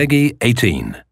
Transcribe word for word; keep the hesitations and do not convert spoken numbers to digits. Peggy eighteen.